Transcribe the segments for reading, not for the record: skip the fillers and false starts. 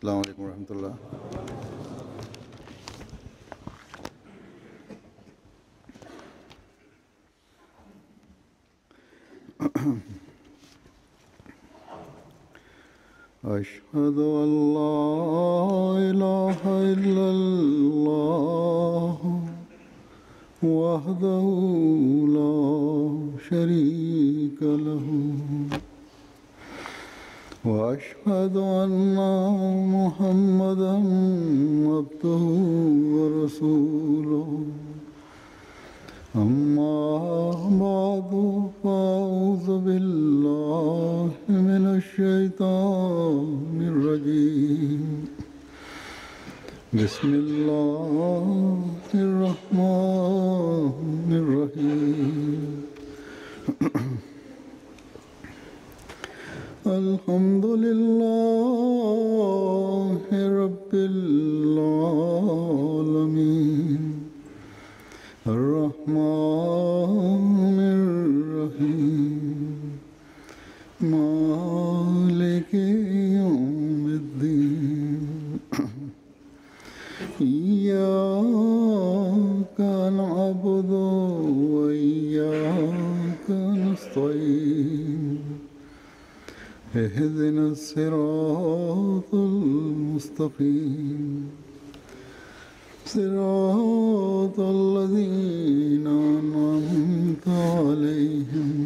Assalamu alaikum wa rahmatullah. أشهد أن لا إله إلا الله وحده لا شريك له وأشهد أن محمدا عبده ورسوله أما بعد فأعوذ بالله من الشيطان الرجيم بسم الله الرحمن الرحيم الحمد لله رب العالمين الرحمن الرحيم مالك يوم الدين إياك نعبد وإياك نستعين اهدنا الصراط المستقيم صراط الذين أنعمت عليهم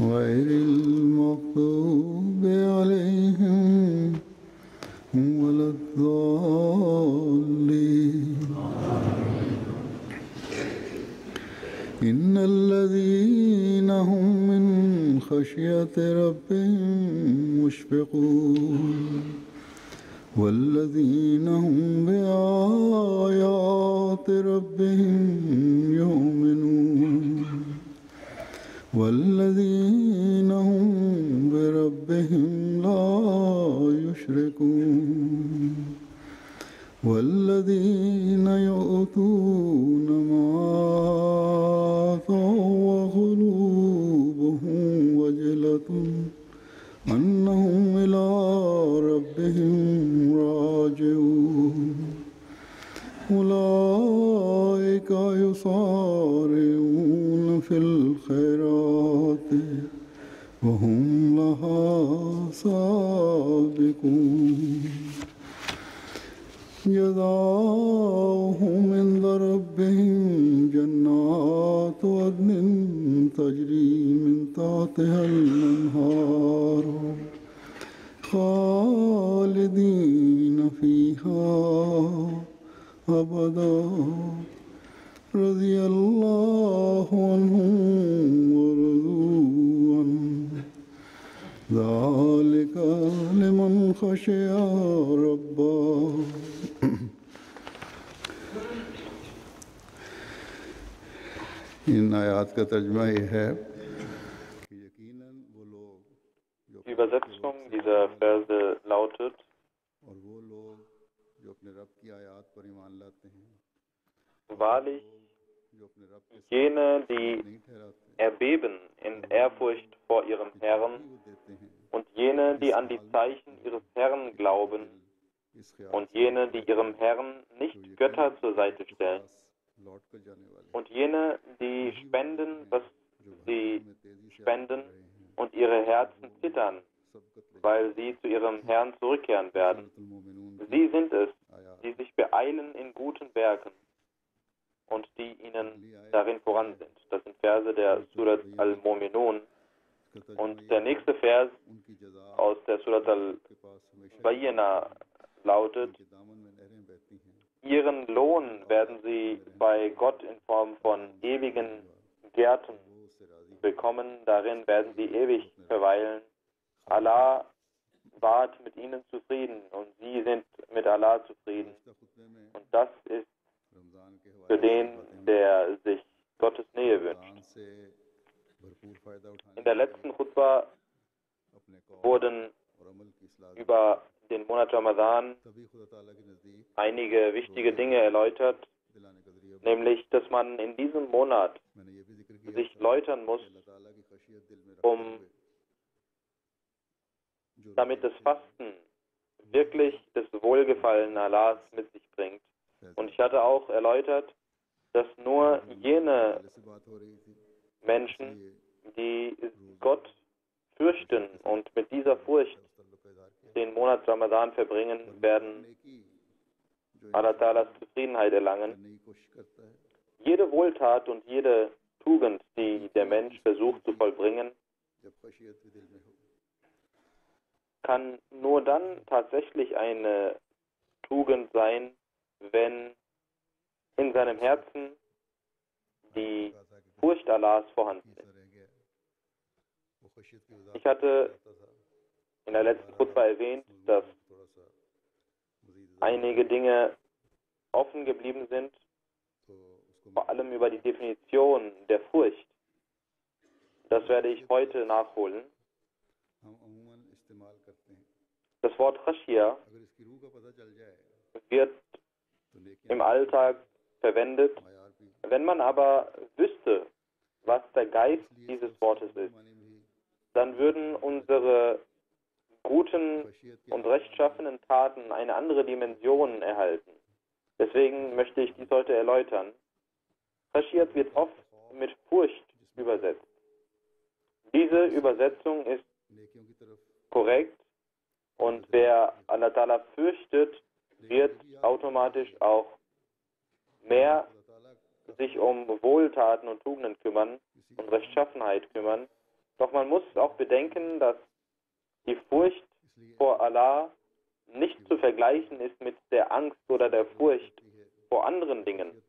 غير المغضوب عليهم ولا الضالين إن الذين هم من خشية ربهم مشفقون وَالَّذِينَ هُمْ بِآيَاتِ رَبِّهِمْ يُؤْمِنُونَ وَالَّذِينَ هُمْ بِرَبِّهِمْ لَا يُشْرِكُونَ وَالَّذِينَ يُؤْتُونَ مَا آتَوا وَقُلُوبُهُمْ وَجِلَةٌ أنهم إلى ربهم راجعون أولئك يسارعون في الخيرات وهم لها سابقون جزاؤهم عند ربهم جنات عدن تجري من تحتها الأنهار خالدين فيها أبدا رضي الله عنهم ورضوا عنه ذلك لمن خشي ربه Die Übersetzung dieser Verse lautet: Wahrlich, jene, die erbeben in Ehrfurcht vor ihrem Herrn und jene, die an die Zeichen ihres Herrn glauben und jene, die ihrem Herrn nicht Götter zur Seite stellen und jene, die spenden, was sie spenden und ihre Herzen zittern, weil sie zu ihrem Herrn zurückkehren werden. Sie sind es, die sich beeilen in guten Werken und die ihnen darin voran sind. Das sind Verse der Surat al-Mu'minun. Und der nächste Vers aus der Surat al-Bayyina lautet: Ihren Lohn werden sie bei Gott in Form von ewigen Gärten bekommen. Darin werden sie ewig verweilen. Allah ward mit ihnen zufrieden und sie sind mit Allah zufrieden. Und das ist für den, der sich Gottes Nähe wünscht. In der letzten Khutbah wurden über den Monat Ramadan einige wichtige Dinge erläutert, nämlich, dass man in diesem Monat sich läutern muss, damit das Fasten wirklich das Wohlgefallen Allahs mit sich bringt. Und ich hatte auch erläutert, dass nur jene Menschen, die Gott fürchten und mit dieser Furcht den Monat Ramadan verbringen, werden Allah Ta'alas Zufriedenheit erlangen. Jede Wohltat und jede Tugend, die der Mensch versucht zu vollbringen, kann nur dann tatsächlich eine Tugend sein, wenn in seinem Herzen die Furcht Allahs vorhanden ist. Ich hatte in der letzten Khutba erwähnt, dass einige Dinge offen geblieben sind, vor allem über die Definition der Furcht. Das werde ich heute nachholen. Das Wort Khashia wird im Alltag verwendet. Wenn man aber wüsste, was der Geist dieses Wortes ist, dann würden unsere guten und rechtschaffenen Taten eine andere Dimension erhalten. Deswegen möchte ich dies heute erläutern. Khashiyat wird oft mit Furcht übersetzt. Diese Übersetzung ist korrekt und wer Allah Ta'ala fürchtet, wird automatisch auch mehr sich um Wohltaten und Tugenden kümmern und Rechtschaffenheit kümmern. Doch man muss auch bedenken, dass die Furcht vor Allah nicht zu vergleichen ist mit der Angst oder der Furcht vor anderen Dingen.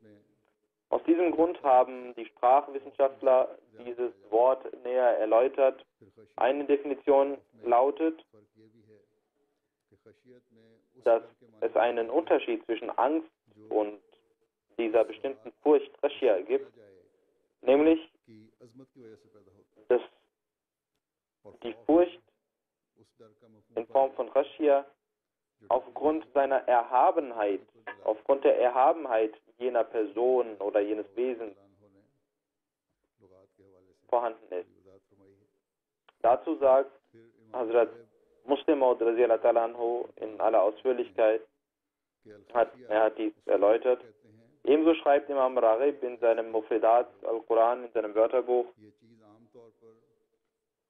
Aus diesem Grund haben die Sprachwissenschaftler dieses Wort näher erläutert. Eine Definition lautet, dass es einen Unterschied zwischen Angst und dieser bestimmten Furcht Khashia gibt, nämlich dass die Furcht in Form von Khashia aufgrund seiner Erhabenheit, aufgrund der Erhabenheit jener Person oder jenes Wesens vorhanden ist. Dazu sagt Hazrat Muslim Maud radiyallahu ta'ala anhu in aller Ausführlichkeit, er hat dies erläutert. Ebenso schreibt Imam Raghib in seinem Mufridat al-Quran, in seinem Wörterbuch,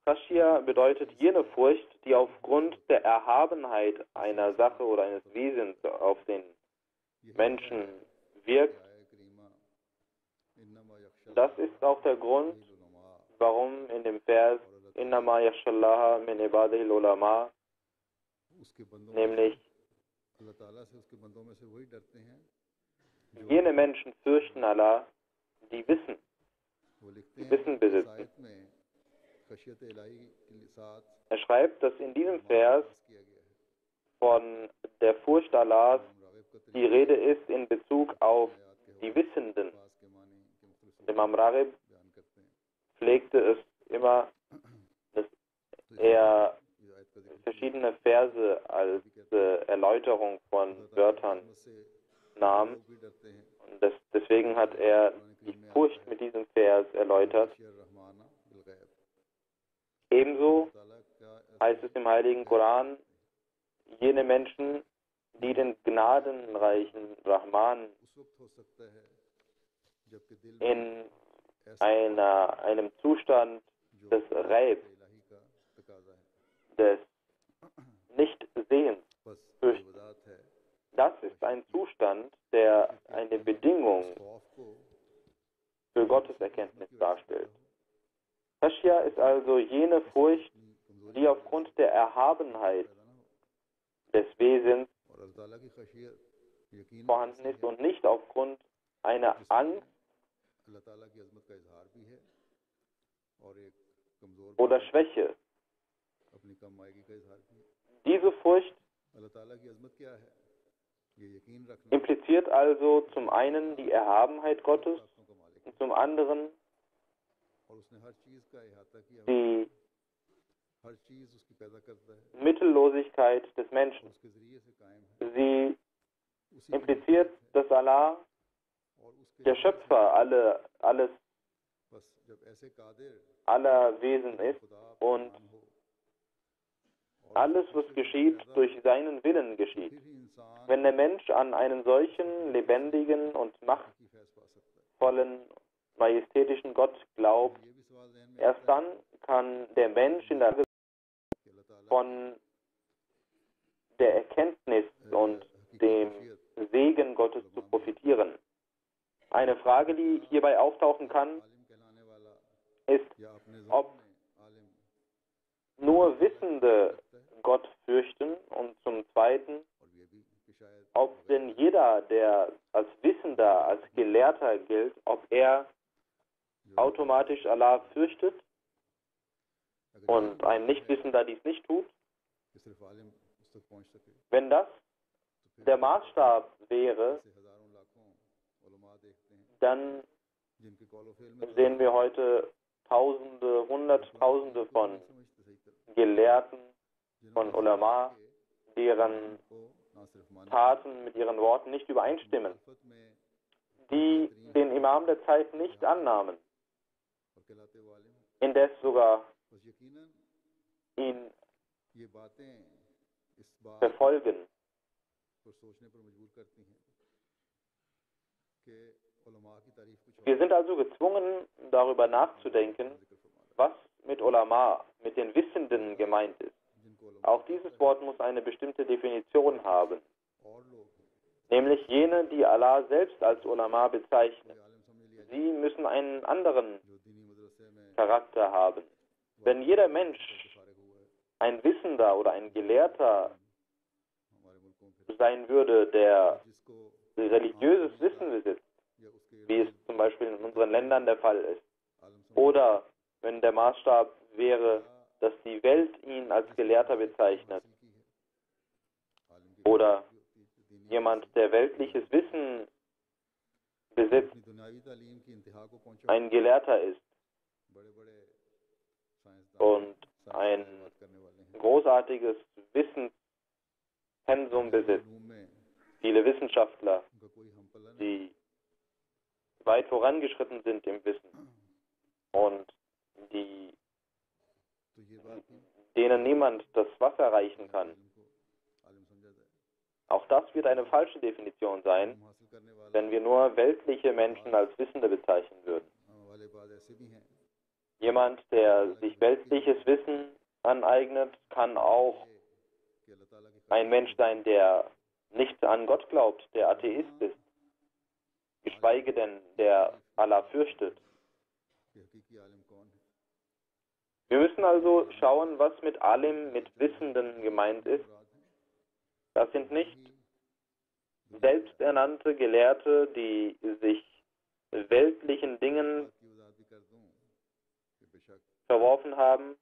Khashia bedeutet jene Furcht, die aufgrund der Erhabenheit einer Sache oder eines Wesens auf den Menschen wirkt. Das ist auch der Grund, warum in dem Vers Innama yakhshallaha min ibadihi al-ulama, nämlich jene Menschen fürchten Allah, die Wissen, besitzen. Er schreibt, dass in diesem Vers von der Furcht Allahs die Rede ist in Bezug auf die Wissenden. Imam Raghib pflegte es immer, dass er verschiedene Verse als Erläuterung von Wörtern nahm. Und deswegen hat er die Furcht mit diesem Vers erläutert. Ebenso heißt es im Heiligen Koran, jene Menschen, die den gnadenreichen Rahman in einem Zustand des Ghaib, des Nichtsehens fürchten. Das ist ein Zustand, der eine Bedingung für Gottes Erkenntnis darstellt. Khashia ist also jene Furcht, die aufgrund der Erhabenheit des Wesens vorhanden ist und nicht aufgrund einer Angst oder Schwäche. Diese Furcht impliziert also zum einen die Erhabenheit Gottes und zum anderen die Mittellosigkeit des Menschen. Sie impliziert, dass Allah, der Schöpfer aller Wesen ist und Alles, was geschieht, durch seinen Willen geschieht. Wenn der Mensch an einen solchen lebendigen und machtvollen, majestätischen Gott glaubt, erst dann kann der Mensch in der von der Erkenntnis und dem Segen Gottes zu profitieren. Eine Frage, die hierbei auftauchen kann, ist, ob nur Wissende Gott fürchten und zum Zweiten, ob denn jeder, der als Wissender, als Gelehrter gilt, ob er automatisch Allah fürchtet und ein Nichtwissender dies nicht tut. Wenn das der Maßstab wäre, dann sehen wir heute Tausende, Hunderttausende von Gelehrten, von Ulama, deren Taten mit ihren Worten nicht übereinstimmen, die den Imam der Zeit nicht annahmen, indes sogar ihn verfolgen. Wir sind also gezwungen, darüber nachzudenken, was mit Ulama, mit den Wissenden gemeint ist. Auch dieses Wort muss eine bestimmte Definition haben, nämlich jene, die Allah selbst als Ulama bezeichnet. Sie müssen einen anderen Charakter haben. Wenn jeder Mensch ein Wissender oder ein Gelehrter sein würde, der religiöses Wissen besitzt, wie es zum Beispiel in unseren Ländern der Fall ist, oder wenn der Maßstab wäre, dass die Welt ihn als Gelehrter bezeichnet, oder jemand, der weltliches Wissen besitzt, ein Gelehrter ist und ein großartiges Wissenspensum besitzt. Viele Wissenschaftler, die weit vorangeschritten sind im Wissen und denen niemand das Wasser reichen kann. Auch das wird eine falsche Definition sein, wenn wir nur weltliche Menschen als Wissende bezeichnen würden. Jemand, der sich weltliches Wissen aneignet, kann auch ein Mensch sein, der nicht an Gott glaubt, der Atheist ist, geschweige denn, der Allah fürchtet. Wir müssen also schauen, was mit Alim, mit Wissenden gemeint ist. Das sind nicht selbsternannte Gelehrte, die sich weltlichen Dingen verworfen haben.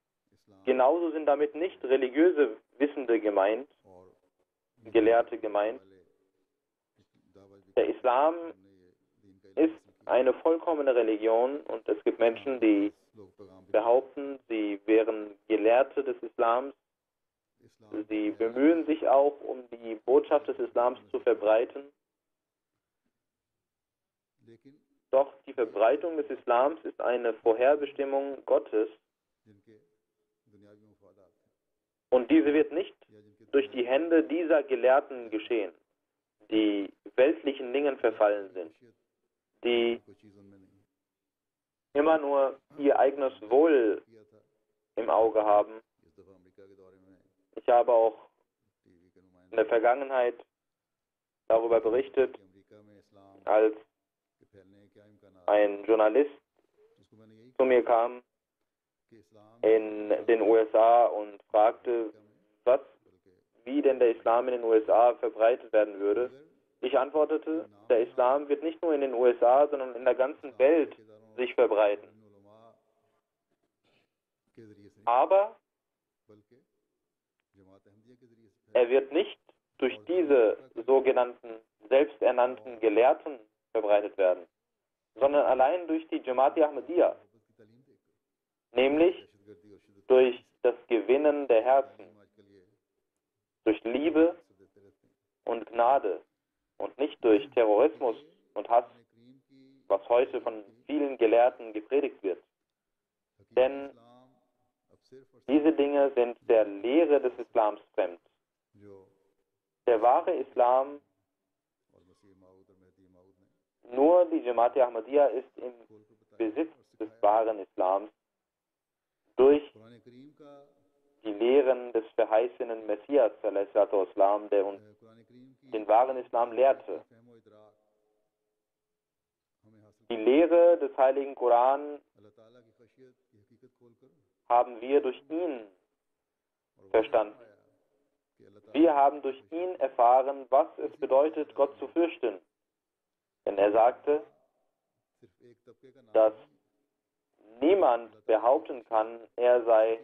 Genauso sind damit nicht religiöse Wissende gemeint, Gelehrte gemeint. Der Islam ist eine vollkommene Religion und es gibt Menschen, die behaupten, sie wären Gelehrte des Islams. Sie bemühen sich auch, um die Botschaft des Islams zu verbreiten. Doch die Verbreitung des Islams ist eine Vorherbestimmung Gottes. Und diese wird nicht durch die Hände dieser Gelehrten geschehen, die weltlichen Dingen verfallen sind, die immer nur ihr eigenes Wohl im Auge haben. Ich habe auch in der Vergangenheit darüber berichtet, als ein Journalist zu mir kam in den USA und fragte, wie denn der Islam in den USA verbreitet werden würde. Ich antwortete, der Islam wird nicht nur in den USA, sondern in der ganzen Welt sich verbreiten. Aber er wird nicht durch diese sogenannten selbsternannten Gelehrten verbreitet werden, sondern allein durch die Jamaat-i Ahmadiyya, nämlich durch das Gewinnen der Herzen, durch Liebe und Gnade und nicht durch Terrorismus und Hass, was heute von vielen Gelehrten gepredigt wird. Denn Diese Dinge sind der Lehre des Islams fremd. Der wahre Islam, nur die Jamaat-e Ahmadiyya ist im Besitz des wahren Islams durch die Lehren des verheißenen Messias, der uns den wahren Islam lehrte. Die Lehre des Heiligen Koran haben wir durch ihn verstanden. Wir haben durch ihn erfahren, was es bedeutet, Gott zu fürchten. Denn er sagte, dass niemand behaupten kann, er sei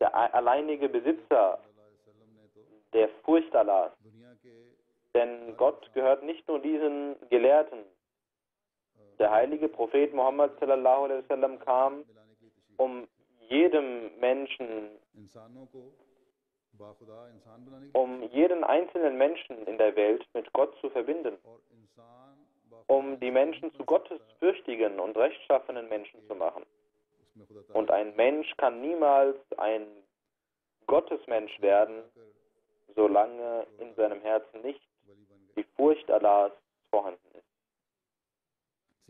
der alleinige Besitzer der Furcht Allahs. Denn Gott gehört nicht nur diesen Gelehrten. Der heilige Prophet Mohammed sallallahu alaihi wasallam kam, um jeden einzelnen Menschen in der Welt mit Gott zu verbinden, um die Menschen zu gottesfürchtigen und rechtschaffenen Menschen zu machen. Und ein Mensch kann niemals ein Gottesmensch werden, solange in seinem Herzen nicht die Furcht Allahs vorhanden ist.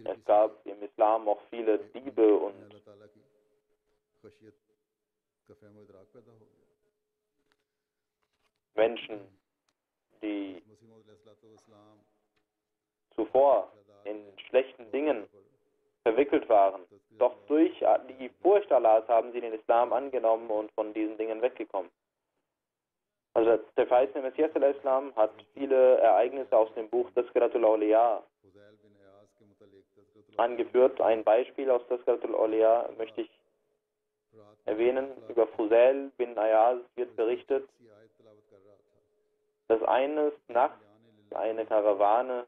Es gab im Islam auch viele Diebe und Menschen, die zuvor in schlechten Dingen verwickelt waren. Doch durch die Furcht Allahs haben sie den Islam angenommen und von diesen Dingen weggekommen. Also der verheißene Messias al-Islam hat viele Ereignisse aus dem Buch Tazkiratul Awliya angeführt. Ein Beispiel aus Tazkiratul Awliya möchte ich erwähnen. Über Fusail bin Ayaz wird berichtet, dass eines Nachts eine Karawane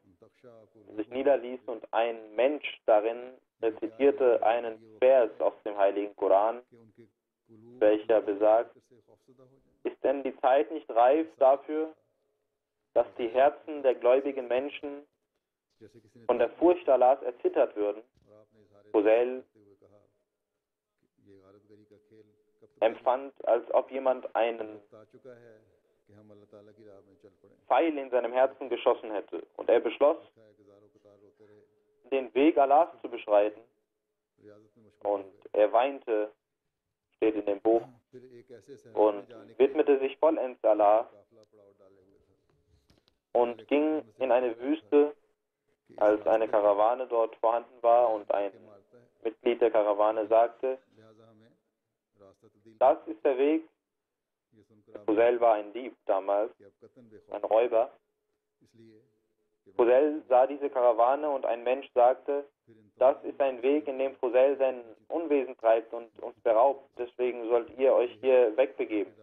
sich niederließ und ein Mensch darin rezitierte einen Vers aus dem Heiligen Koran, welcher besagt, ist denn die Zeit nicht reif dafür, dass die Herzen der gläubigen Menschen von der Furcht Allahs erzittert würden? Fusail empfand, als ob jemand einen Pfeil in seinem Herzen geschossen hätte. Und er beschloss, den Weg Allahs zu beschreiten. Und er weinte, steht in dem Buch, und widmete sich vollends Allah und ging in eine Wüste, als eine Karawane dort vorhanden war und ein Mitglied der Karawane sagte, das ist der Weg. Fusail war ein Dieb damals, ein Räuber. Fusail sah diese Karawane und ein Mensch sagte, das ist ein Weg, in dem Fusail sein Unwesen treibt und uns beraubt, deswegen sollt ihr euch hier wegbegeben.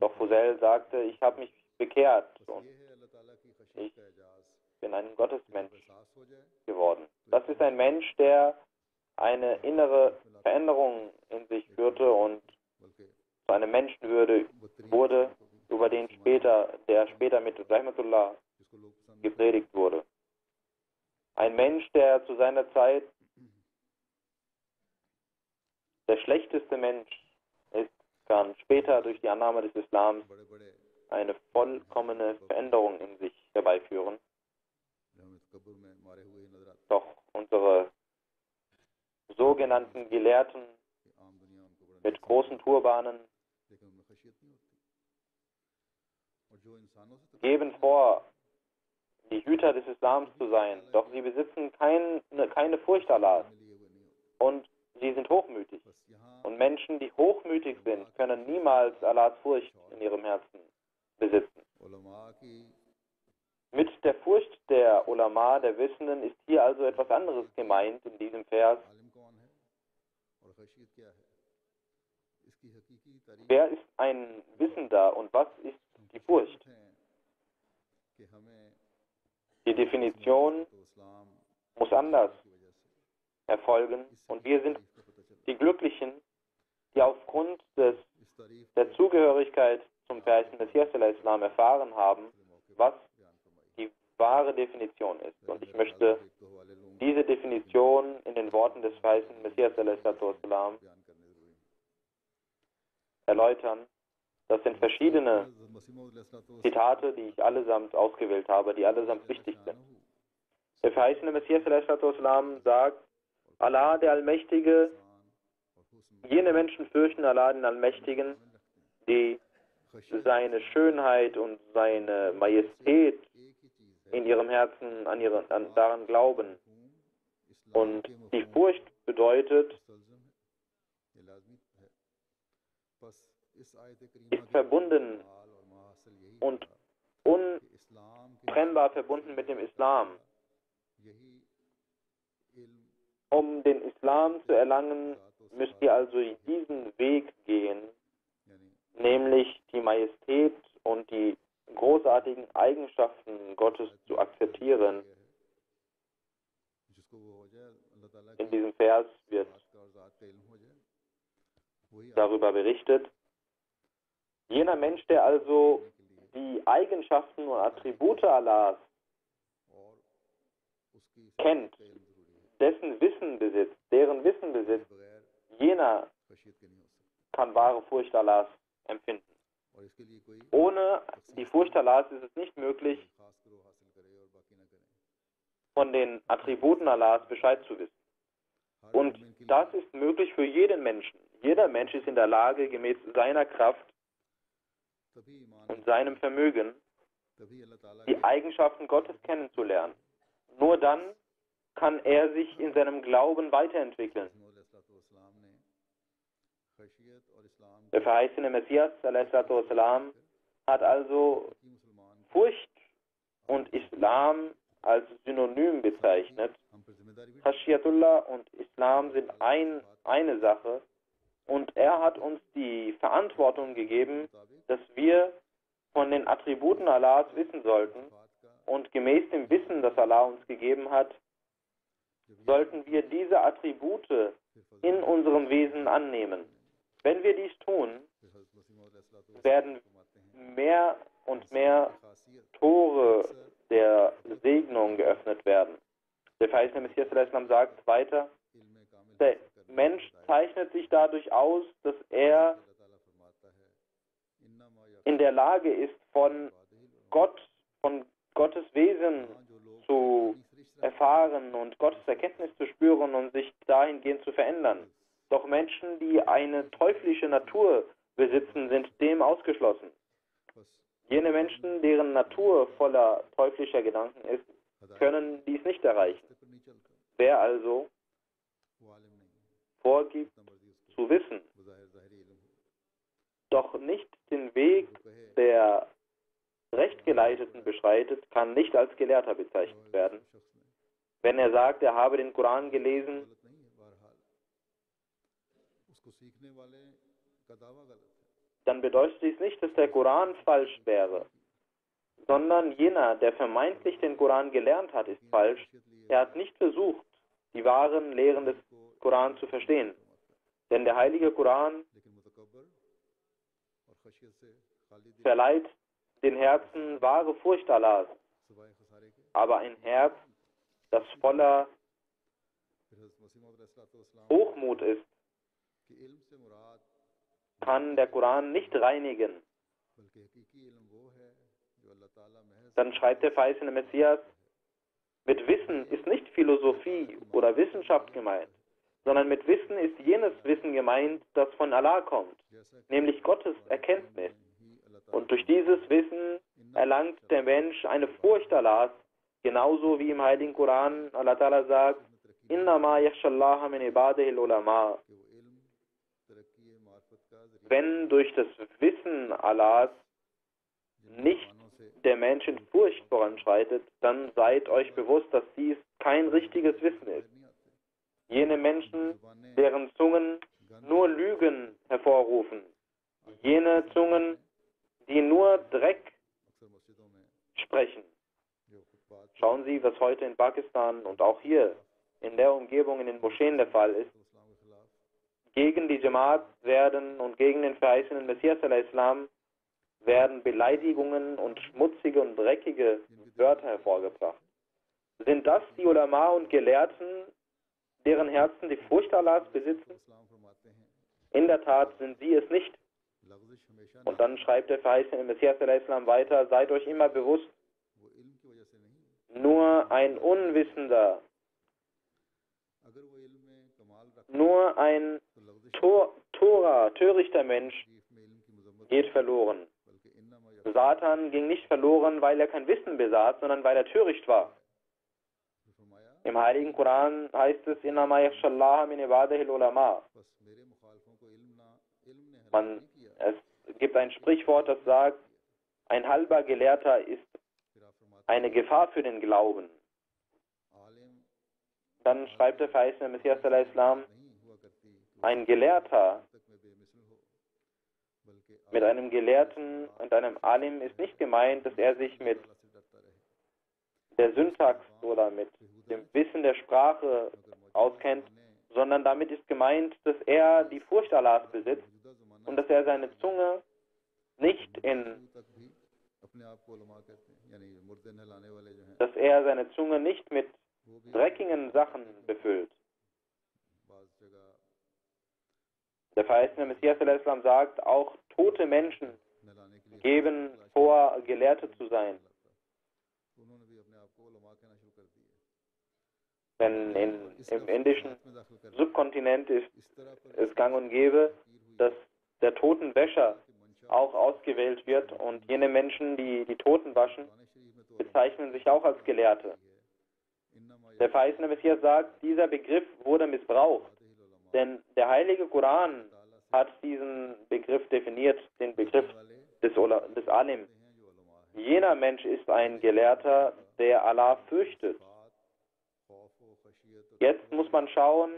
Doch Fusail sagte, ich habe mich bekehrt und ich bin ein Gottesmensch geworden. Das ist ein Mensch, der eine innere Veränderung in sich führte und zu einem Menschenwürde wurde, über den später mit Rahmatullah gepredigt wurde. Ein Mensch, der zu seiner Zeit der schlechteste Mensch ist, kann später durch die Annahme des Islams eine vollkommene Veränderung in sich herbeiführen. Doch unsere sogenannten Gelehrten mit großen Turbanen geben vor, die Hüter des Islams zu sein, doch sie besitzen keine Furcht Allahs und sie sind hochmütig. Und Menschen, die hochmütig sind, können niemals Allahs Furcht in ihrem Herzen besitzen. Mit der Furcht der Ulama, der Wissenden, ist hier also etwas anderes gemeint in diesem Vers. Wer ist ein Wissender und was ist die Furcht? Die Definition muss anders erfolgen und wir sind die Glücklichen, die aufgrund der Zugehörigkeit zum Verheißenen Messias al-Islam erfahren haben, was die wahre Definition ist. Und ich möchte diese Definition in den Worten des weißen Messias a.s. erläutern. Das sind verschiedene Zitate, die ich allesamt ausgewählt habe, die allesamt wichtig sind. Der verheißene Messias a.s. sagt, Allah, der Allmächtige, jene Menschen fürchten Allah, den Allmächtigen, die seine Schönheit und seine Majestät in ihrem Herzen daran glauben. Und die Furcht bedeutet, ist verbunden und untrennbar verbunden mit dem Islam. Um den Islam zu erlangen, müsst ihr also diesen Weg gehen, nämlich die Majestät und die großartigen Eigenschaften Gottes zu akzeptieren. In diesem Vers wird darüber berichtet. Jener Mensch, der also die Eigenschaften und Attribute Allahs kennt, deren Wissen besitzt, jener kann wahre Furcht Allahs empfinden. Ohne die Furcht Allahs ist es nicht möglich, von den Attributen Allahs Bescheid zu wissen. Und das ist möglich für jeden Menschen. Jeder Mensch ist in der Lage, gemäß seiner Kraft und seinem Vermögen die Eigenschaften Gottes kennenzulernen. Nur dann kann er sich in seinem Glauben weiterentwickeln. Der verheißene Messias a.s. hat also Furcht und Islam als Synonym bezeichnet. Khashiyatullah und Islam sind eine Sache, und er hat uns die Verantwortung gegeben, dass wir von den Attributen Allahs wissen sollten, und gemäß dem Wissen, das Allah uns gegeben hat, sollten wir diese Attribute in unserem Wesen annehmen. Wenn wir dies tun, werden mehr und mehr Tore der Segnung geöffnet werden. Der verheißene Messias sagt weiter, der Mensch zeichnet sich dadurch aus, dass er in der Lage ist, von Gottes Wesen zu erfahren und Gottes Erkenntnis zu spüren und sich dahingehend zu verändern. Doch Menschen, die eine teuflische Natur besitzen, sind dem ausgeschlossen. Jene Menschen, deren Natur voller teuflischer Gedanken ist, können dies nicht erreichen. Wer also vorgibt zu wissen, doch nicht den Weg der Rechtgeleiteten beschreitet, kann nicht als Gelehrter bezeichnet werden. Wenn er sagt, er habe den Koran gelesen, dann bedeutet dies nicht, dass der Koran falsch wäre, sondern jener, der vermeintlich den Koran gelernt hat, ist falsch. Er hat nicht versucht, die wahren Lehren des Koran zu verstehen. Denn der heilige Koran verleiht den Herzen wahre Furcht Allahs. Aber ein Herz, das voller Hochmut ist, kann der Koran nicht reinigen. Dann schreibt der verheißene Messias, mit Wissen ist nicht Philosophie oder Wissenschaft gemeint, sondern mit Wissen ist jenes Wissen gemeint, das von Allah kommt, nämlich Gottes Erkenntnis. Und durch dieses Wissen erlangt der Mensch eine Furcht Allahs, genauso wie im Heiligen Koran Allah Ta'ala sagt, Innama yakhshallaha min ibadihil ulama. Wenn durch das Wissen Allahs nicht der Mensch in Furcht voranschreitet, dann seid euch bewusst, dass dies kein richtiges Wissen ist. Jene Menschen, deren Zungen nur Lügen hervorrufen, jene Zungen, die nur Dreck sprechen. Schauen Sie, was heute in Pakistan und auch hier in der Umgebung, in den Moscheen der Fall ist. Gegen die Jamaat werden und gegen den verheißenen Messias al-Islam werden Beleidigungen und schmutzige und dreckige Wörter hervorgebracht. Sind das die Ulama und Gelehrten, deren Herzen die Furcht Allahs besitzen? In der Tat sind sie es nicht. Und dann schreibt der verheißene Messias al-Islam weiter: Seid euch immer bewusst, nur ein törichter Mensch geht verloren. Satan ging nicht verloren, weil er kein Wissen besaß, sondern weil er töricht war. Im Heiligen Koran heißt es: Innama yakhshallaha min ibadihil ulama. Es gibt ein Sprichwort, das sagt, ein halber Gelehrter ist eine Gefahr für den Glauben. Dann schreibt der verheißene Messias al-Islam: Ein Gelehrter mit einem Gelehrten und einem Alim ist nicht gemeint, dass er sich mit der Syntax oder mit dem Wissen der Sprache auskennt, sondern damit ist gemeint, dass er die Furcht Allahs besitzt und dass er seine Zunge nicht mit dreckigen Sachen befüllt. Der verheißene Messias al-Islam sagt, auch tote Menschen geben vor, Gelehrte zu sein. Denn im indischen Subkontinent ist es gang und gäbe, dass der Totenwäscher auch ausgewählt wird, und jene Menschen, die die Toten waschen, bezeichnen sich auch als Gelehrte. Der verheißene Messias sagt, dieser Begriff wurde missbraucht, denn der heilige Koran hat diesen Begriff definiert, den Begriff des Alim. Jener Mensch ist ein Gelehrter, der Allah fürchtet. Jetzt muss man schauen,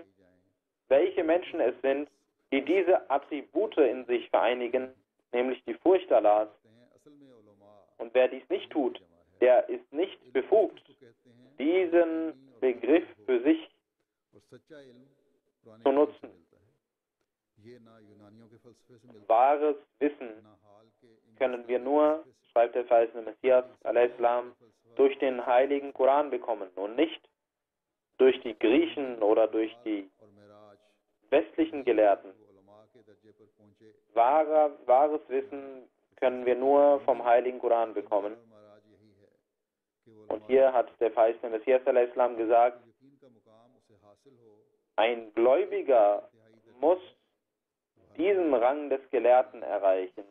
welche Menschen es sind, die diese Attribute in sich vereinigen, nämlich die Furcht Allahs. Und wer dies nicht tut, der ist nicht befugt, diesen Begriff für sich zu nutzen. Wahres Wissen können wir nur, schreibt der verheißene Messias al-Islam, durch den heiligen Koran bekommen und nicht durch die Griechen oder durch die westlichen Gelehrten. Wahres Wissen können wir nur vom heiligen Koran bekommen. Und hier hat der verheißene Messias al-Islam gesagt, ein Gläubiger muss diesen Rang des Gelehrten erreichen.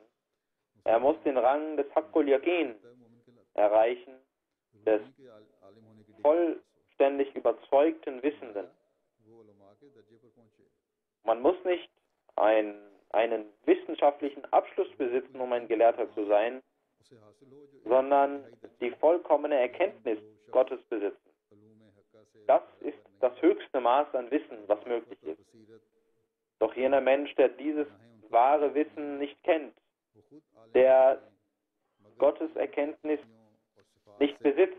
Er muss den Rang des Haqqul Yaqin erreichen, des vollständig überzeugten Wissenden. Man muss nicht einen wissenschaftlichen Abschluss besitzen, um ein Gelehrter zu sein, sondern die vollkommene Erkenntnis Gottes besitzen. Das ist das höchste Maß an Wissen, was möglich ist. Doch jener Mensch, der dieses wahre Wissen nicht kennt, der Gottes Erkenntnis nicht besitzt,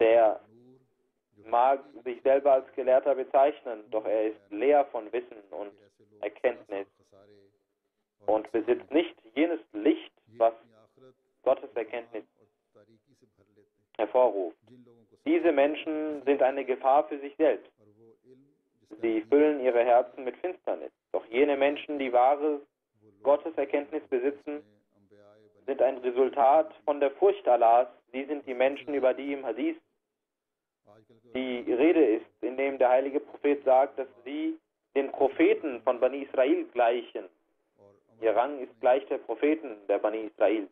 der mag sich selber als Gelehrter bezeichnen, doch er ist leer von Wissen und Erkenntnis und besitzt nicht jenes Licht, was Gottes Erkenntnis hervorruft. Diese Menschen sind eine Gefahr für sich selbst. Sie füllen ihre Herzen mit Finsternis. Doch jene Menschen, die wahre Gotteserkenntnis besitzen, sind ein Resultat von der Furcht Allahs. Sie sind die Menschen, über die im Hadith die Rede ist, in dem der heilige Prophet sagt, dass sie den Propheten von Bani Israel gleichen. Ihr Rang ist gleich der Propheten der Bani Israel.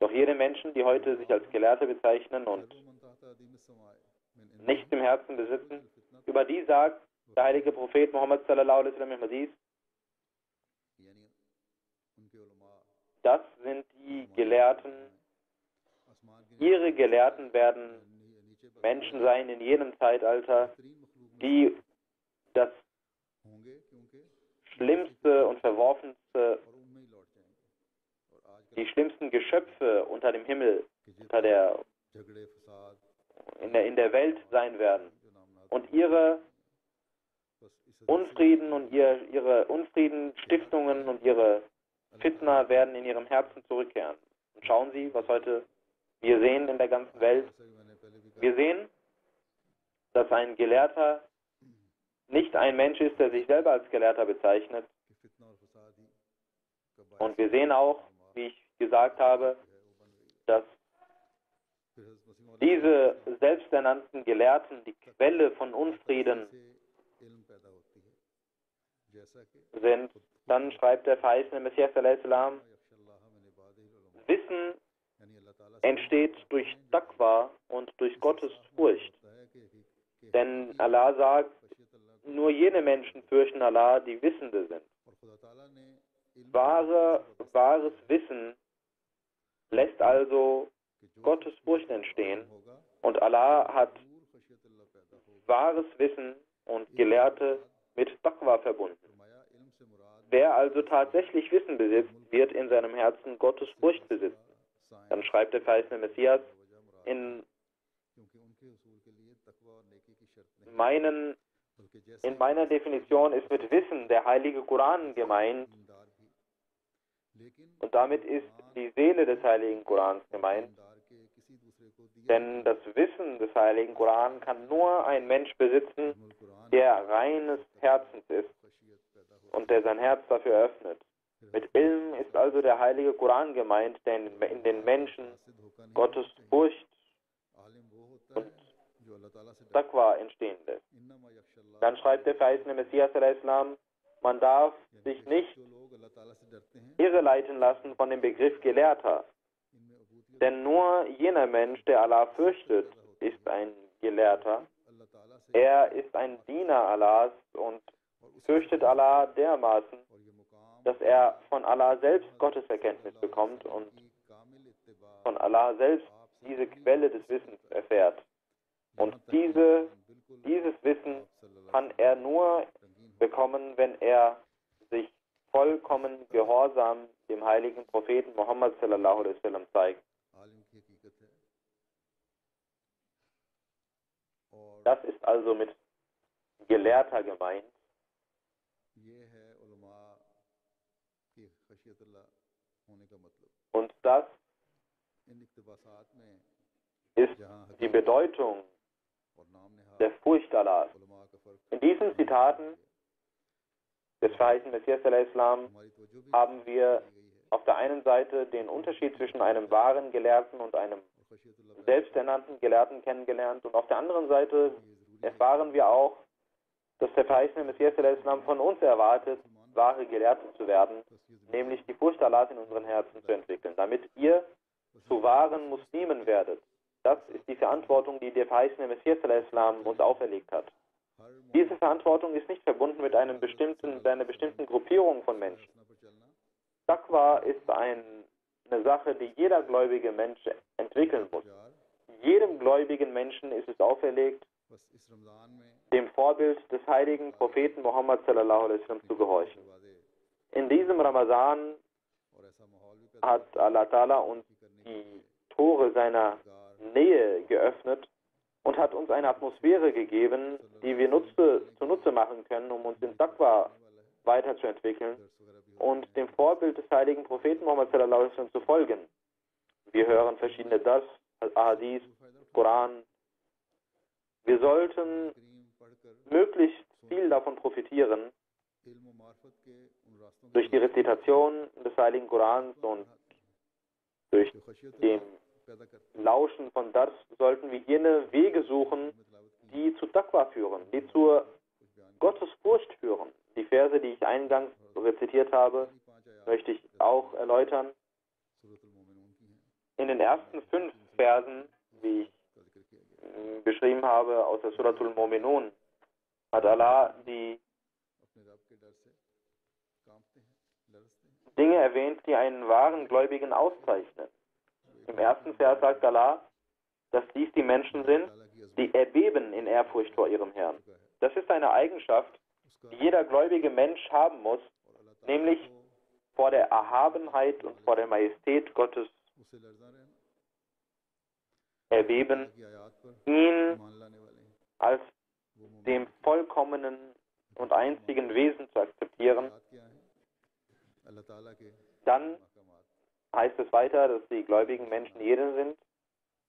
Doch jene Menschen, die heute sich als Gelehrte bezeichnen und nichts im Herzen besitzen, über die sagt der heilige Prophet Mohammed sallallahu alaihi wasallam im Hadith, das sind die Gelehrten, ihre Gelehrten werden Menschen sein in jenem Zeitalter, die das schlimmste und verworfenste, die schlimmsten Geschöpfe unter dem Himmel, in der Welt sein werden. Und ihre Unfrieden und ihre Unfriedenstiftungen und ihre Fitna werden in ihrem Herzen zurückkehren. Und schauen Sie, was heute wir sehen in der ganzen Welt. Wir sehen, dass ein Gelehrter nicht ein Mensch ist, der sich selber als Gelehrter bezeichnet. Und wir sehen auch, wie ich gesagt habe, dass diese selbsternannten Gelehrten die Quelle von Unfrieden sind. Dann schreibt der verheißene Messias a.s. Wissen entsteht durch Taqwa und durch Gottes Furcht. Denn Allah sagt, nur jene Menschen fürchten Allah, die Wissende sind. Wahres Wissen lässt also Gottes Furcht entstehen, und Allah hat wahres Wissen und Gelehrte mit Taqwa verbunden. Wer also tatsächlich Wissen besitzt, wird in seinem Herzen Gottes Furcht besitzen. Dann schreibt der verheißene Messias, in meiner Definition ist mit Wissen der heilige Koran gemeint, und damit ist die Seele des heiligen Korans gemeint. Denn das Wissen des heiligen Koran kann nur ein Mensch besitzen, der reines Herzens ist und der sein Herz dafür öffnet. Mit Ilm ist also der heilige Koran gemeint, der in den Menschen Gottes Furcht und Taqwa entstehen lässt. Dann schreibt der verheißene Messias al-Islam, man darf sich nicht irreleiten lassen von dem Begriff Gelehrter. Denn nur jener Mensch, der Allah fürchtet, ist ein Gelehrter. Er ist ein Diener Allahs und fürchtet Allah dermaßen, dass er von Allah selbst Gottes Erkenntnis bekommt und von Allah selbst diese Quelle des Wissens erfährt. Und dieses Wissen kann er nur bekommen, wenn er sich vollkommen gehorsam dem heiligen Propheten Mohammed sallallahu alaihi wasallam zeigt. Das ist also mit Gelehrter gemeint. Und das ist die Bedeutung der Furcht Allahs. In diesen Zitaten des verheißenen Messias al-Islam haben wir auf der einen Seite den Unterschied zwischen einem wahren Gelehrten und einem selbsternannten Gelehrten kennengelernt, und auf der anderen Seite erfahren wir auch, dass der verheißene Messias al-Islam von uns erwartet, wahre Gelehrte zu werden, nämlich die Furcht Allahs in unseren Herzen zu entwickeln, damit ihr zu wahren Muslimen werdet. Das ist die Verantwortung, die der verheißene Messias al-Islam uns auferlegt hat. Diese Verantwortung ist nicht verbunden mit einer bestimmten Gruppierung von Menschen. Taqwa ist eine Sache, die jeder gläubige Mensch entwickeln muss. Jedem gläubigen Menschen ist es auferlegt, dem Vorbild des heiligen Propheten Mohammed sallallahu alaihi wasallam zu gehorchen. In diesem Ramadan hat Allah Ta'ala uns die Tore seiner Nähe geöffnet und hat uns eine Atmosphäre gegeben, die wir zunutze machen können, um uns in Taqwa weiterzuentwickeln und dem Vorbild des heiligen Propheten Muhammad sallallahu alaihi wasallam zu folgen. Wir hören verschiedene Dars, Ahadith, Koran. Wir sollten möglichst viel davon profitieren, durch die Rezitation des heiligen Korans und durch den Lauschen von Dars sollten wir jene Wege suchen, die zu Taqwa führen, die zur Gottesfurcht führen. Die Verse, die ich eingangs rezitiert habe, möchte ich auch erläutern. In den ersten 5 Versen, wie ich beschrieben habe, aus der Suratul Mu'minun, hat Allah die Dinge erwähnt, die einen wahren Gläubigen auszeichnen. Im ersten Vers sagt Allah, dass dies die Menschen sind, die erbeben in Ehrfurcht vor ihrem Herrn. Das ist eine Eigenschaft, die jeder gläubige Mensch haben muss, nämlich vor der Erhabenheit und vor der Majestät Gottes erbeben, ihn als dem vollkommenen und einzigen Wesen zu akzeptieren, dann heißt es weiter, dass die gläubigen Menschen jene sind,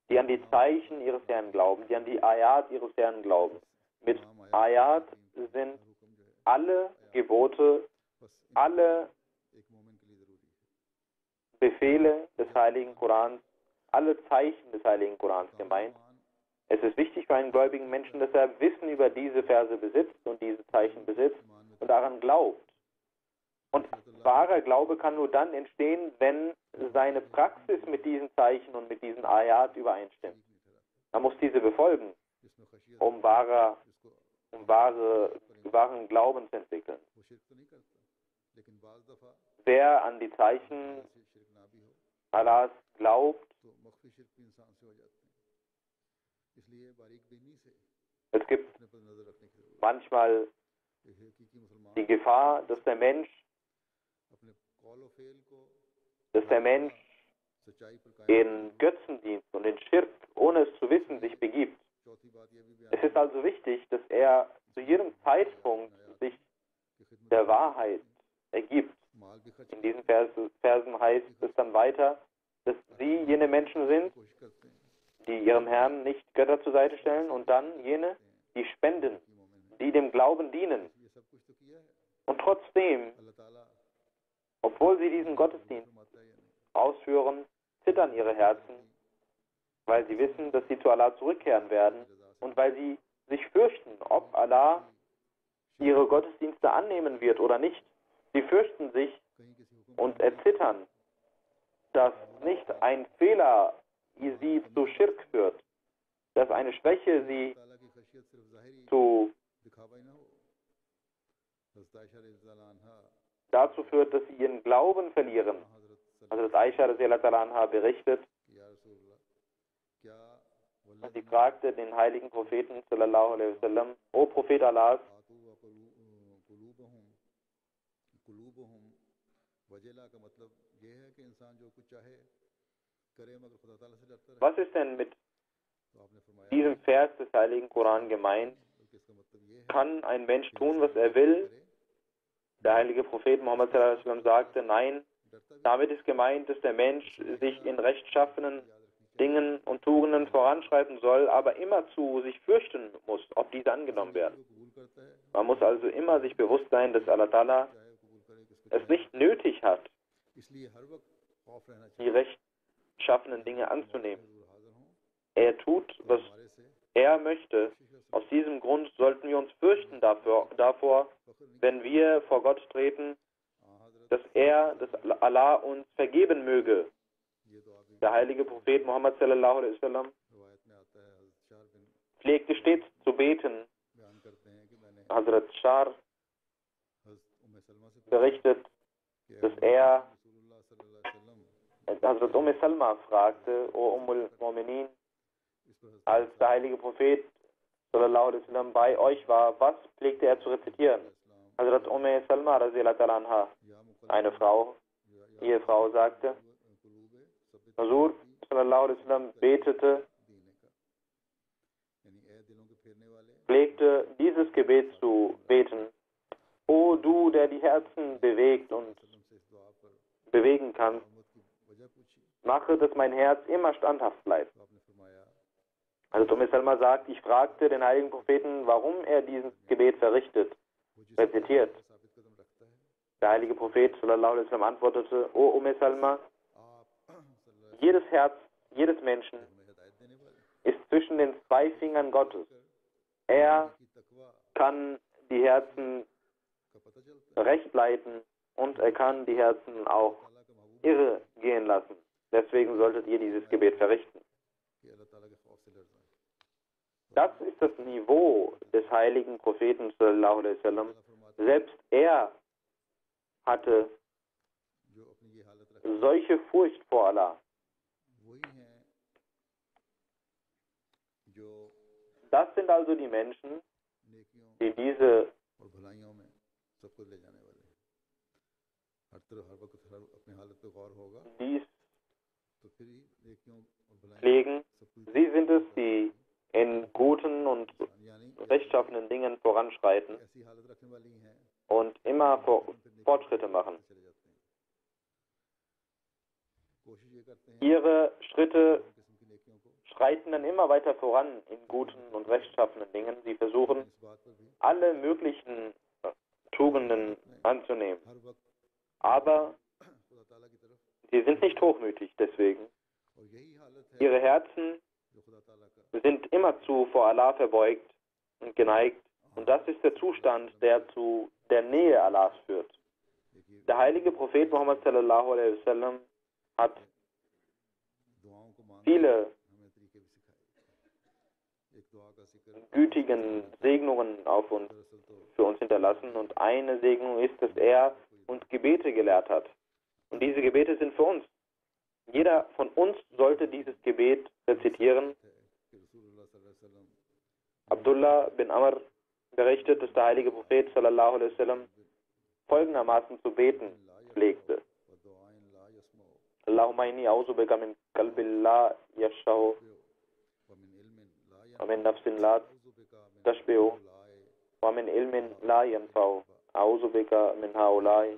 die an die Zeichen ihres Herrn glauben, die an die Ayat ihres Herrn glauben. Mit Ayat sind alle Gebote, alle Befehle des Heiligen Korans, alle Zeichen des Heiligen Korans gemeint. Es ist wichtig für einen gläubigen Menschen, dass er Wissen über diese Verse besitzt und diese Zeichen besitzt und daran glaubt. Und wahrer Glaube kann nur dann entstehen, wenn seine Praxis mit diesen Zeichen und mit diesen Ayat übereinstimmt. Man muss diese befolgen, um wahren Glauben zu entwickeln. Wer an die Zeichen Allahs glaubt, es gibt manchmal die Gefahr, dass der Mensch in Götzendienst und in Schirk, ohne es zu wissen, sich begibt. Es ist also wichtig, dass er zu jedem Zeitpunkt sich der Wahrheit ergibt. In diesen Versen heißt es dann weiter, dass sie jene Menschen sind, die ihrem Herrn nicht Götter zur Seite stellen, und dann jene, die spenden, die dem Glauben dienen. Und trotzdem, obwohl sie diesen Gottesdienst ausführen, zittern ihre Herzen, weil sie wissen, dass sie zu Allah zurückkehren werden und weil sie sich fürchten, ob Allah ihre Gottesdienste annehmen wird oder nicht. Sie fürchten sich und erzittern, dass nicht ein Fehler sie zu Schirk führt, dass eine Schwäche sie dazu führt, dass sie ihren Glauben verlieren. Also das Aisha r.a. berichtet, sie fragte den heiligen Propheten sallallahu alaihi wasallam: O Prophet Allahs, was ist denn mit diesem Vers des Heiligen Koran gemeint? Kann ein Mensch tun, was er will? Der heilige Prophet Mohammed sagte: Nein, damit ist gemeint, dass der Mensch sich in rechtschaffenen Dingen und Tugenden voranschreiten soll, aber immerzu sich fürchten muss, ob diese angenommen werden. Man muss also immer sich bewusst sein, dass Allah Ta'ala es nicht nötig hat, die rechtschaffenen Dinge anzunehmen. Er tut, was er möchte. Aus diesem Grund sollten wir uns fürchten davor, wenn wir vor Gott treten, dass Allah uns vergeben möge. Der heilige Prophet Mohammed sallallahu alaihi wasallam pflegte stets zu beten. Hazrat Shar berichtet, dass er Hazrat Salma fragte: O Ummul Mu'minin, als der heilige Prophet sallallahu alaihi wasallam bei euch war, was pflegte er zu rezitieren? Hazrat Salma anha, eine Frau, Ehefrau, sagte: Hazur sallallahu alaihi wasallam betete, pflegte dieses Gebet zu beten: O du, der die Herzen bewegt und bewegen kannst, mache, dass mein Herz immer standhaft bleibt. Also Salma sagt: Ich fragte den heiligen Propheten, warum er dieses Gebet rezitiert. Der heilige Prophet sallallahu alaihi wasallam antwortete: O Salma, jedes Herz, jedes Menschen ist zwischen den zwei Fingern Gottes. Er kann die Herzen recht leiten und er kann die Herzen auch irre gehen lassen. Deswegen solltet ihr dieses Gebet verrichten. Das ist das Niveau des heiligen Propheten sallallahu alaihi wasallam. Selbst er hatte solche Furcht vor Allah. Das sind also die Menschen, die diese pflegen. Sie sind es, die in guten und rechtschaffenen Dingen voranschreiten und immer Fortschritte machen. Ihre Schritte schreiten dann immer weiter voran in guten und rechtschaffenen Dingen. Sie versuchen, alle möglichen Tugenden anzunehmen. Aber sie sind nicht hochmütig deswegen. Ihre Herzen sind immerzu vor Allah verbeugt und geneigt. Und das ist der Zustand, der zu der Nähe Allahs führt. Der heilige Prophet Mohammed sallallahu alaihi wasallam hat viele gütigen Segnungen auf uns, für uns hinterlassen. Und eine Segnung ist, dass er uns Gebete gelehrt hat. Und diese Gebete sind für uns. Jeder von uns sollte dieses Gebet rezitieren. Abdullah bin Amr berichtet, dass der heilige Prophet sallallahu alaihi wasallam folgendermaßen zu beten pflegte: Allahumma inni a'udhubika min qalbin la yashtahu wa min nafsin la tashbihu wa min ilmin la yanfa'u a'udhubika min haulai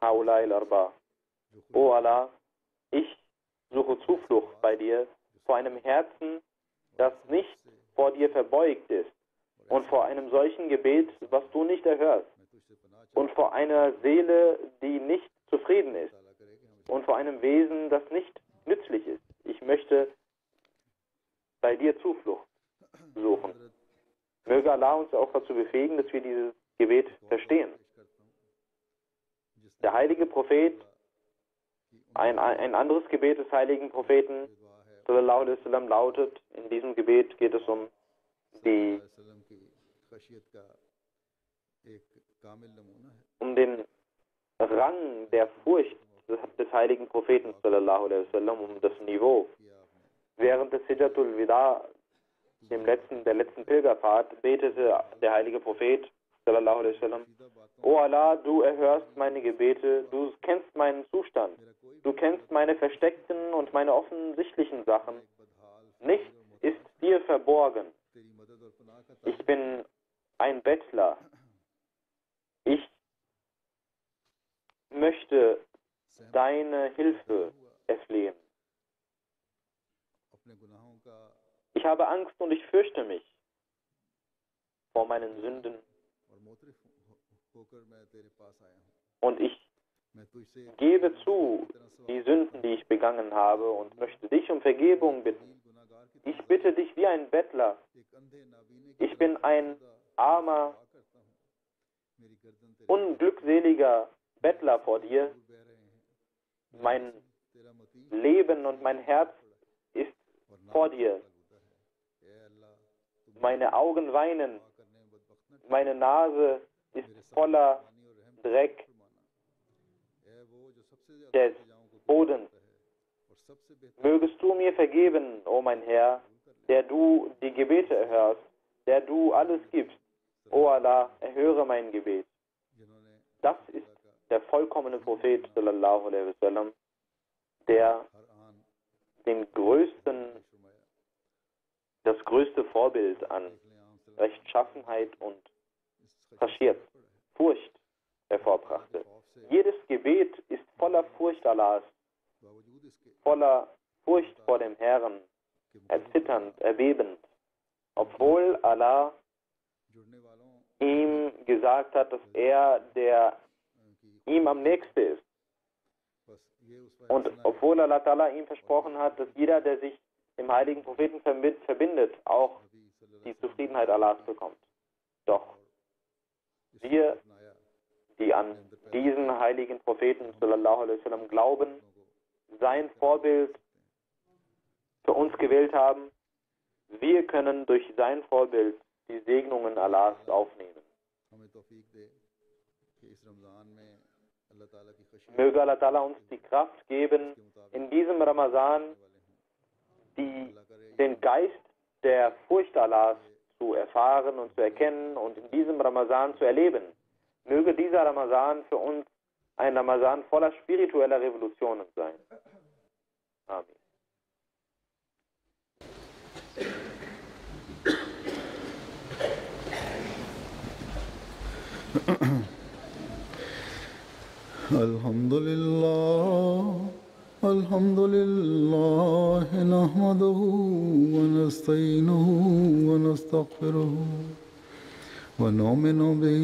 al-arba. O Allah, ich suche Zuflucht bei dir vor einem Herzen, das nicht vor dir verbeugt ist, und vor einem solchen Gebet, was du nicht erhörst, und vor einer Seele, die nicht zufrieden ist, und vor einem Wesen, das nicht nützlich ist. Ich möchte bei dir Zuflucht suchen. Möge Allah uns auch dazu befähigen, dass wir dieses Gebet verstehen. Der heilige Prophet, ein anderes Gebet des heiligen Propheten sallallahu alaihi wasallam lautet, in diesem Gebet geht es um den Rang der Furcht des heiligen Propheten sallallahu alaihi wasallam, um das Niveau. Während des Hijjatul Wida, der letzten Pilgerfahrt, betete der heilige Prophet sallallahu alaihi wasallam: O Allah, du erhörst meine Gebete, du kennst meinen Zustand, du kennst meine versteckten und meine offensichtlichen Sachen. Nichts ist dir verborgen. Ich bin ein Bettler. Ich möchte deine Hilfe erflehen. Ich habe Angst und ich fürchte mich vor meinen Sünden. Und ich gebe zu die Sünden, die ich begangen habe, und möchte dich um Vergebung bitten. Ich bitte dich wie ein Bettler. Ich bin ein armer, unglückseliger Bettler vor dir. Mein Leben und mein Herz ist vor dir. Meine Augen weinen. Meine Nase ist voller Dreck des Bodens. Mögest du mir vergeben, o mein Herr, der du die Gebete erhörst, der du alles gibst. O Allah, erhöre mein Gebet. Das ist der vollkommene Prophet sallallahu alaihi wasallam, der das größte Vorbild an Rechtschaffenheit und Furcht hervorbrachte. Jedes Gebet ist voller Furcht Allahs, voller Furcht vor dem Herrn, erzitternd, erbebend, obwohl Allah ihm gesagt hat, dass er der ihm am nächsten ist. Und obwohl Allah Ta'ala ihm versprochen hat, dass jeder, der sich im heiligen Propheten verbindet, auch die Zufriedenheit Allahs bekommt. Doch wir, die an diesen heiligen Propheten sallallahu alaihi wasallam glauben, sein Vorbild für uns gewählt haben, wir können durch sein Vorbild die Segnungen Allahs aufnehmen. Möge Allah Ta'ala uns die Kraft geben, in diesem Ramadan den Geist der Furcht Allahs zu erfahren und zu erkennen und in diesem Ramadan zu erleben. Möge dieser Ramadan für uns ein Ramadan voller spiritueller Revolutionen sein. Amen. الحمد لله نحمده ونستعينه ونستغفره ونؤمن به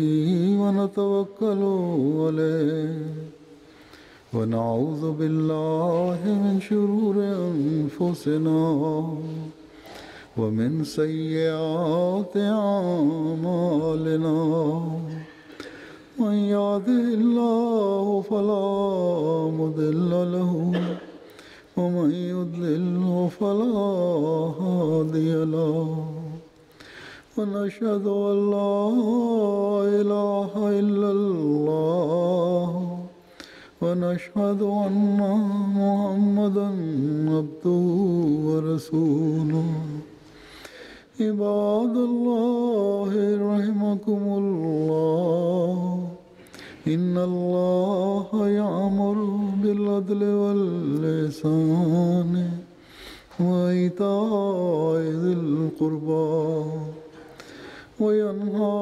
ونتوكل عليه ونعوذ بالله من شرور أنفسنا ومن سيئات أعمالنا من يهده الله فلا مضل له ومن يضلله فلا هادي له ونشهد أن لا إله إلا الله ونشهد أن محمدا عبده ورسوله عباد الله رحمكم الله إن الله يأمر بالعدل والإحسان وإيتاء ذي القربى وينهى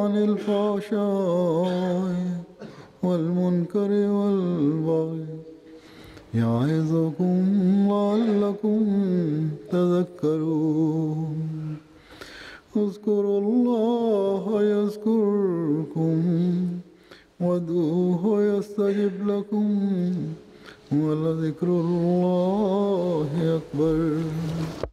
عن الفحشاء والمنكر والبغي يعظكم لعلكم تذكرون اذكروا الله يذكركم وادعوه يستجب لكم ولذكر الله أكبر